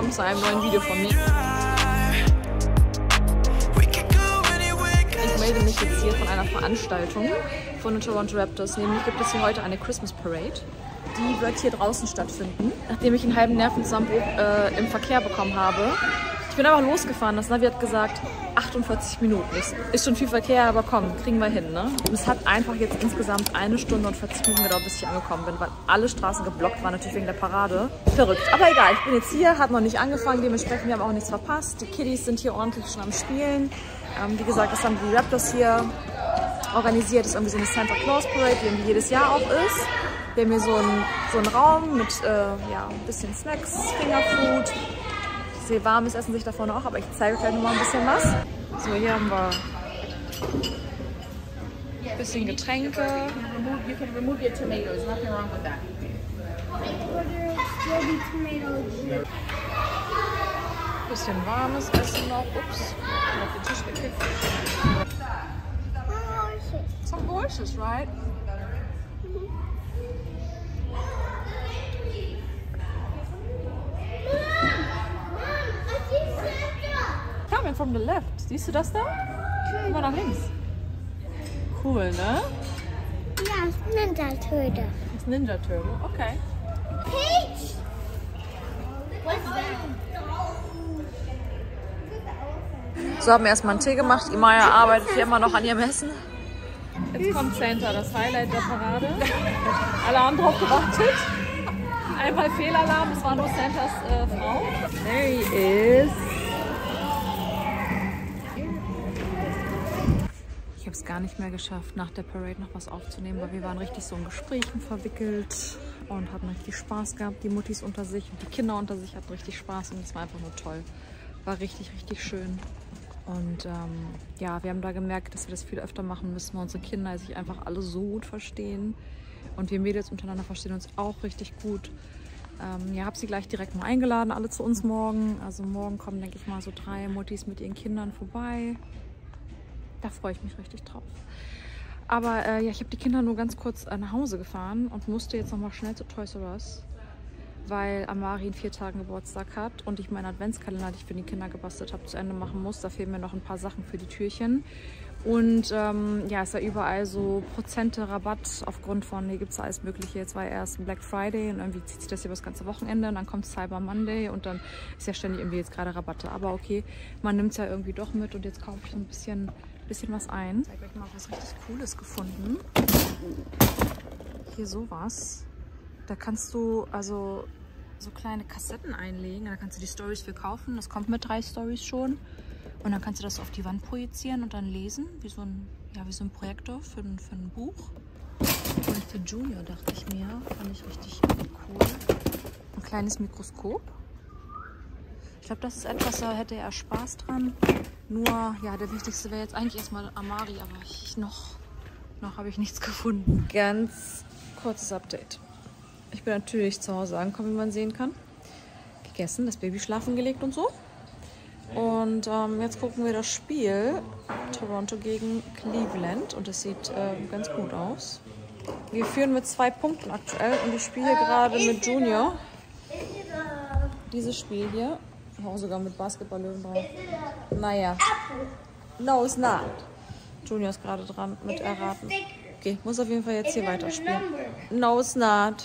willkommen zu einem neuen Video von mir. Ich melde mich jetzt hier von einer Veranstaltung von den Toronto Raptors. Nämlich gibt es hier heute eine Christmas Parade. Die wird hier draußen stattfinden, nachdem ich einen halben Nervenzusammenbruch im Verkehr bekommen habe. Ich bin einfach losgefahren. Das Navi hat gesagt, 48 Minuten. Ist schon viel Verkehr, aber komm, kriegen wir hin, ne? Und es hat einfach jetzt insgesamt 1 Stunde und 40 Minuten gedauert, bis ich angekommen bin, weil alle Straßen geblockt waren, natürlich wegen der Parade. Verrückt. Aber egal, ich bin jetzt hier, hat noch nicht angefangen, dementsprechend wir haben auch nichts verpasst. Die Kiddies sind hier ordentlich schon am Spielen. Wie gesagt, das haben die Raptors hier organisiert. Das ist irgendwie so eine Santa Claus Parade, die irgendwie jedes Jahr auch ist. Wir haben hier so einen Raum mit ja, ein bisschen Snacks, Fingerfood. Ich sehe warmes Essen sich da vorne auch, aber ich zeige euch gleich nochmal ein bisschen was. So, hier haben wir ein bisschen Getränke. Ein bisschen warmes Essen noch. Ups, auf den Tisch gekippt. Some voices, right? From the left. Siehst du das da? Immer nach links. Cool, ne? Ja, das ist Ninja Turtle. Das ist Ninja Turtle, okay. Peach! So, haben wir erstmal einen Tee gemacht. Imalia arbeitet hier immer noch an ihrem Essen. Jetzt kommt Santa, das Highlight der Parade. Alle haben drauf gewartet. Einmal Fehlalarm, es war nur Santas Frau. There he is. Ich habe es gar nicht mehr geschafft, nach der Parade noch was aufzunehmen, weil wir waren richtig so in Gesprächen verwickelt und hatten richtig Spaß gehabt. Die Muttis unter sich und die Kinder unter sich hatten richtig Spaß und es war einfach nur toll. War richtig, richtig schön. Und ja, wir haben da gemerkt, dass wir das viel öfter machen müssen, weil unsere Kinder sich einfach alle so gut verstehen. Und wir Mädels untereinander verstehen uns auch richtig gut. Ja, habe sie gleich direkt mal eingeladen, alle zu uns morgen. Also morgen kommen, denke ich mal, so 3 Muttis mit ihren Kindern vorbei. Da freue ich mich richtig drauf. Aber ja, ich habe die Kinder nur ganz kurz nach Hause gefahren und musste jetzt nochmal schnell zu Toys R Us, weil Amari in 4 Tagen Geburtstag hat und ich meinen Adventskalender, den ich für die Kinder gebastelt habe, zu Ende machen muss. Da fehlen mir noch ein paar Sachen für die Türchen. Und ja, es war überall so Prozente Rabatt aufgrund von, hier gibt es alles Mögliche. Jetzt war erst Black Friday und irgendwie zieht sich das hier das ganze Wochenende und dann kommt Cyber Monday und dann ist ja ständig irgendwie jetzt gerade Rabatte. Aber okay, man nimmt es ja irgendwie doch mit und jetzt kaufe ich so ein bisschen was ein. Ich habe gleich mal was richtig Cooles gefunden. Hier sowas. Da kannst du also so kleine Kassetten einlegen. Da kannst du die Storys für kaufen. Das kommt mit 3 Storys schon. Und dann kannst du das auf die Wand projizieren und dann lesen. Wie so ein, ja, wie so ein Projektor für ein Buch. Und für Junior dachte ich mir, fand ich richtig cool. Ein kleines Mikroskop. Ich glaube, das ist etwas, da hätte er Spaß dran. Nur, ja, der wichtigste wäre jetzt eigentlich erstmal Amari, aber noch habe ich nichts gefunden. Ganz kurzes Update. Ich bin natürlich zu Hause angekommen, wie man sehen kann. Gegessen, das Baby schlafen gelegt und so. Und jetzt gucken wir das Spiel Toronto gegen Cleveland und es sieht ganz gut aus. Wir führen mit 2 Punkten aktuell und ich spiele gerade mit Junior. Dieses Spiel hier. Auch sogar mit Basketballlöwen drauf. Naja. No, it's not. Junior ist gerade dran mit erraten. Okay, muss auf jeden Fall jetzt hier weiterspielen. No, it's not.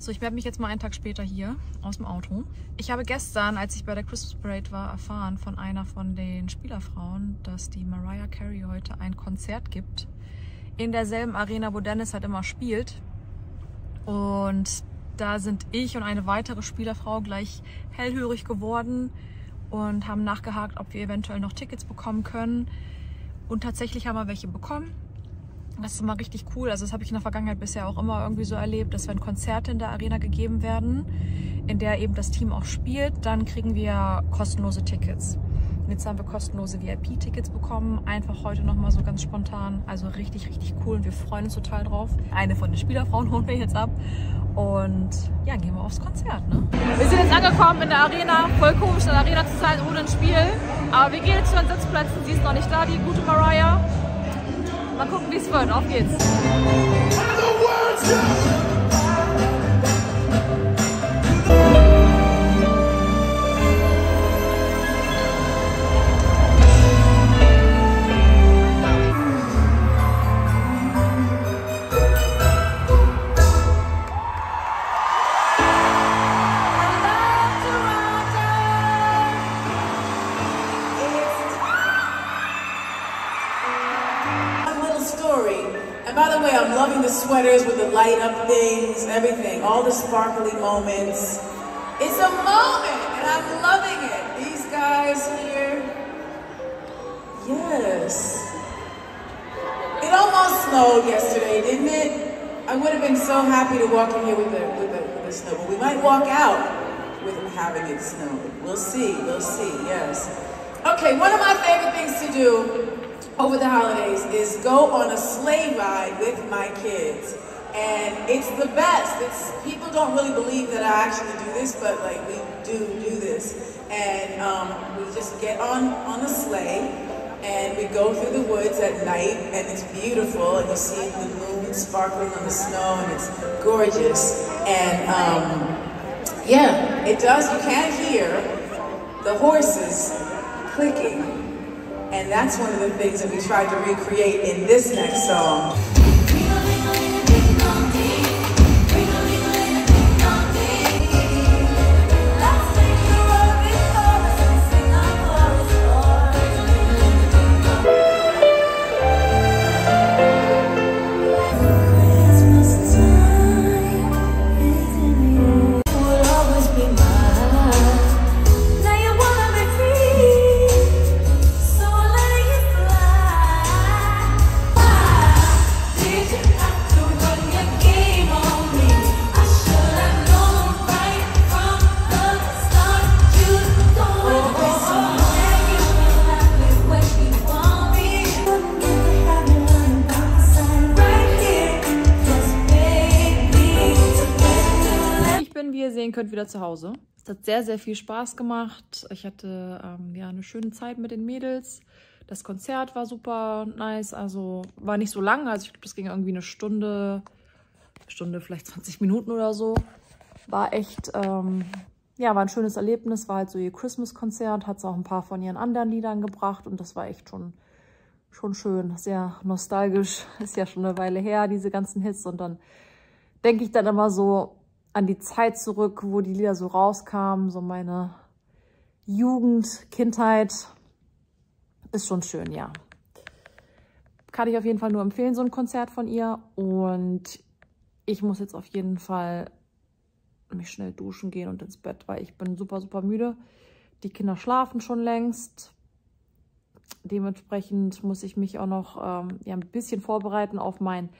So, ich melde mich jetzt mal einen Tag später hier aus dem Auto. Ich habe gestern, als ich bei der Christmas Parade war, erfahren von einer von den Spielerfrauen, dass die Mariah Carey heute ein Konzert gibt. In derselben Arena, wo Dennis halt immer spielt. Und da sind ich und eine weitere Spielerfrau gleich hellhörig geworden und haben nachgehakt, ob wir eventuell noch Tickets bekommen können. Und tatsächlich haben wir welche bekommen. Das ist immer richtig cool. Also das habe ich in der Vergangenheit bisher auch immer irgendwie so erlebt, dass wenn Konzerte in der Arena gegeben werden, in der eben das Team auch spielt, dann kriegen wir kostenlose Tickets. Und jetzt haben wir kostenlose VIP-Tickets bekommen. Einfach heute nochmal so ganz spontan. Also richtig, richtig cool und wir freuen uns total drauf. Eine von den Spielerfrauen holen wir jetzt ab. Und ja, gehen wir aufs Konzert, ne? Wir sind jetzt angekommen in der Arena. Voll komisch, in der Arena zu sein ohne ein Spiel. Aber wir gehen jetzt zu den Sitzplätzen. Sie ist noch nicht da, die gute Mariah. Mal gucken, wie es wird. Auf geht's. way, I'm loving the sweaters with the light up things, everything, all the sparkly moments. It's a moment, and I'm loving it. These guys here, yes. It almost snowed yesterday, didn't it? I would have been so happy to walk in here with the snow, but we might walk out with having it snow. We'll see, yes. Okay, one of my favorite things to do over the holidays is go on a sleigh ride with my kids. And it's the best. It's, people don't really believe that I actually do this, but like we do this. And we just get on the sleigh and we go through the woods at night and it's beautiful and you see the moon sparkling on the snow and it's gorgeous. And yeah, it does, you can hear the horses clicking. And that's one of the things that we tried to recreate in this next song. Könnt wieder zu Hause. Es hat sehr, sehr viel Spaß gemacht. Ich hatte ja eine schöne Zeit mit den Mädels. Das Konzert war super nice, also war nicht so lang. Also ich glaube, das ging irgendwie eine Stunde, vielleicht 20 Minuten oder so. War echt, ja, war ein schönes Erlebnis. War halt so ihr Christmas-Konzert, hat sie auch ein paar von ihren anderen Liedern gebracht und das war echt schon schön, sehr nostalgisch. Ist ja schon eine Weile her, diese ganzen Hits, und dann denke ich dann immer so an die Zeit zurück, wo die Lieder so rauskamen, so meine Jugend, Kindheit, ist schon schön, ja. Kann ich auf jeden Fall nur empfehlen, so ein Konzert von ihr, und ich muss jetzt auf jeden Fall mich schnell duschen gehen und ins Bett, weil ich bin super, super müde. Die Kinder schlafen schon längst, dementsprechend muss ich mich auch noch ja, ein bisschen vorbereiten auf mein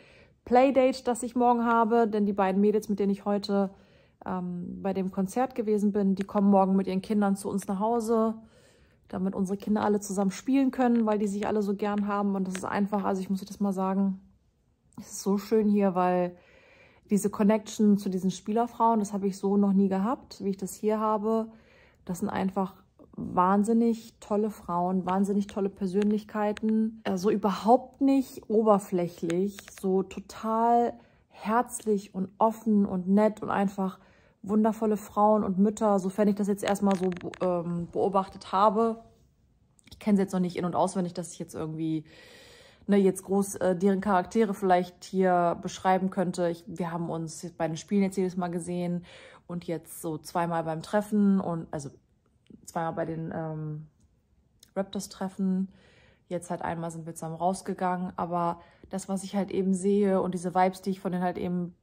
Playdate, das ich morgen habe, denn die beiden Mädels, mit denen ich heute bei dem Konzert gewesen bin, die kommen morgen mit ihren Kindern zu uns nach Hause, damit unsere Kinder alle zusammen spielen können, weil die sich alle so gern haben, und das ist einfach, also ich muss das mal sagen, es ist so schön hier, weil diese Connection zu diesen Spielerfrauen, das habe ich so noch nie gehabt, wie ich das hier habe. Das sind einfach wahnsinnig tolle Frauen, wahnsinnig tolle Persönlichkeiten, also überhaupt nicht oberflächlich, so total herzlich und offen und nett und einfach wundervolle Frauen und Mütter, sofern ich das jetzt erstmal so beobachtet habe. Ich kenne sie jetzt noch nicht in- und auswendig, dass ich jetzt irgendwie jetzt groß deren Charaktere vielleicht hier beschreiben könnte. Wir haben uns bei den Spielen jetzt jedes Mal gesehen und jetzt so zweimal beim Treffen und also zweimal bei den Raptors-Treffen, jetzt halt einmal sind wir zusammen rausgegangen, aber das, was ich halt eben sehe und diese Vibes, die ich von denen halt eben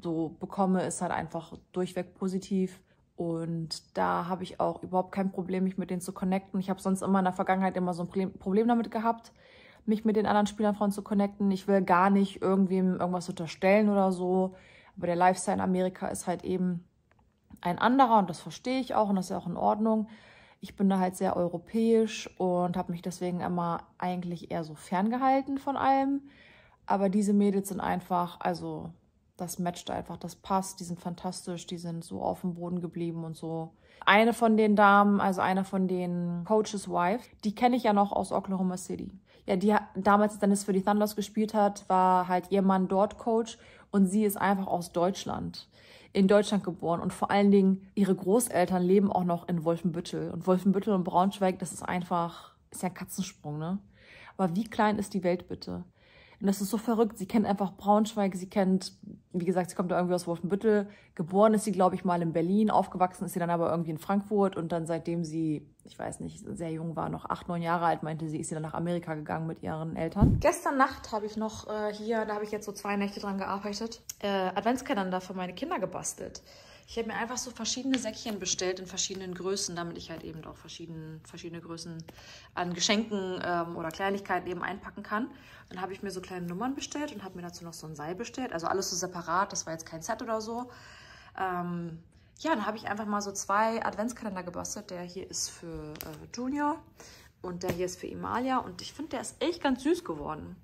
so bekomme, ist halt einfach durchweg positiv, und da habe ich auch überhaupt kein Problem, mich mit denen zu connecten. Ich habe sonst immer in der Vergangenheit immer so ein Problem damit gehabt, mich mit den anderen Spielerfrauen zu connecten. Ich will gar nicht irgendwem irgendwas unterstellen oder so, aber der Lifestyle in Amerika ist halt eben ein anderer, und das verstehe ich auch und das ist ja auch in Ordnung. Ich bin da halt sehr europäisch und habe mich deswegen immer eigentlich eher so ferngehalten von allem. Aber diese Mädels sind einfach, also das matcht einfach, das passt, die sind fantastisch, die sind so auf dem Boden geblieben und so. Eine von den Damen, also eine von den Coaches Wife, die kenne ich ja noch aus Oklahoma City. Ja, die damals Dennis für die Thunders gespielt hat, war halt ihr Mann dort Coach, und sie ist einfach aus Deutschland, in Deutschland geboren, und vor allen Dingen ihre Großeltern leben auch noch in Wolfenbüttel. Und Wolfenbüttel und Braunschweig, das ist einfach, ist ja ein Katzensprung, ne? Aber wie klein ist die Welt bitte? Und das ist so verrückt. Sie kennt einfach Braunschweig, sie kennt, wie gesagt, sie kommt da irgendwie aus Wolfenbüttel. Geboren ist sie, glaube ich, mal in Berlin. Aufgewachsen ist sie dann aber irgendwie in Frankfurt. Und dann seitdem sie, ich weiß nicht, sehr jung war, noch 8, 9 Jahre alt, meinte sie, ist sie dann nach Amerika gegangen mit ihren Eltern. Gestern Nacht habe ich noch hier, da habe ich jetzt so 2 Nächte dran gearbeitet, Adventskalender für meine Kinder gebastelt. Ich habe mir einfach so verschiedene Säckchen bestellt in verschiedenen Größen, damit ich halt eben auch verschiedene Größen an Geschenken oder Kleinigkeiten eben einpacken kann. Dann habe ich mir so kleine Nummern bestellt und habe mir dazu noch so ein Seil bestellt. Also alles so separat, das war jetzt kein Set oder so. Ja, dann habe ich einfach mal so 2 Adventskalender gebastelt. Der hier ist für Junior und der hier ist für Imalia. Und ich finde, der ist echt ganz süß geworden.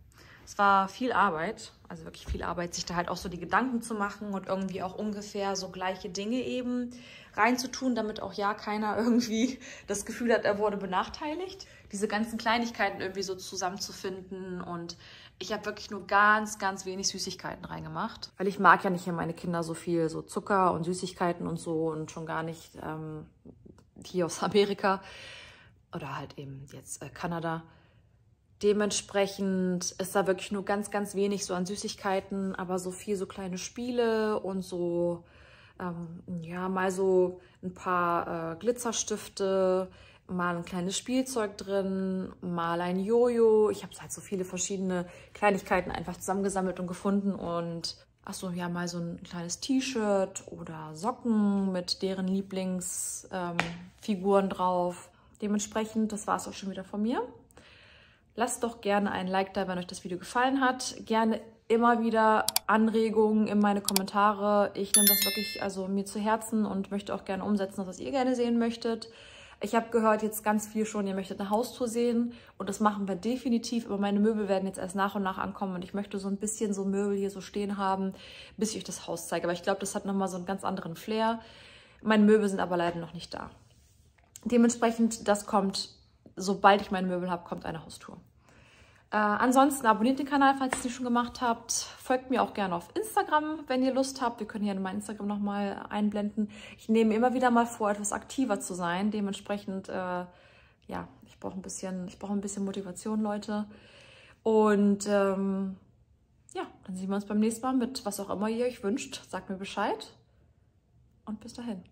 Es war viel Arbeit, also wirklich viel Arbeit, sich da halt auch so die Gedanken zu machen und irgendwie auch ungefähr so gleiche Dinge eben reinzutun, damit auch ja keiner irgendwie das Gefühl hat, er wurde benachteiligt. Diese ganzen Kleinigkeiten irgendwie so zusammenzufinden und ich habe wirklich nur ganz, ganz wenig Süßigkeiten reingemacht. Weil ich mag ja nicht hier meine Kinder so viel, so Zucker und Süßigkeiten und so und schon gar nicht hier aus Amerika oder halt eben jetzt Kanada. Dementsprechend ist da wirklich nur ganz, ganz wenig so an Süßigkeiten, aber so viel so kleine Spiele und so, ja, mal so ein paar Glitzerstifte, mal ein kleines Spielzeug drin, mal ein Jojo. Ich habe halt so viele verschiedene Kleinigkeiten einfach zusammengesammelt und gefunden und achso, ja, mal so ein kleines T-Shirt oder Socken mit deren Lieblingsfiguren drauf. Dementsprechend, das war es auch schon wieder von mir. Lasst doch gerne einen Like da, wenn euch das Video gefallen hat. Gerne immer wieder Anregungen in meine Kommentare. Ich nehme das wirklich also mir zu Herzen und möchte auch gerne umsetzen, was ihr gerne sehen möchtet. Ich habe gehört jetzt ganz viel schon, ihr möchtet eine Haustour sehen und das machen wir definitiv. Aber meine Möbel werden jetzt erst nach und nach ankommen und ich möchte so ein bisschen so Möbel hier so stehen haben, bis ich euch das Haus zeige. Aber ich glaube, das hat nochmal so einen ganz anderen Flair. Meine Möbel sind aber leider noch nicht da. Dementsprechend, das kommt, sobald ich mein Möbel habe, kommt eine Haustour. Ansonsten abonniert den Kanal, falls ihr es nicht schon gemacht habt. Folgt mir auch gerne auf Instagram, wenn ihr Lust habt. Wir können hier mein Instagram nochmal einblenden. Ich nehme immer wieder mal vor, etwas aktiver zu sein. Dementsprechend, ja, ich brauche ein bisschen Motivation, Leute. Und ja, dann sehen wir uns beim nächsten Mal mit was auch immer ihr euch wünscht. Sagt mir Bescheid und bis dahin.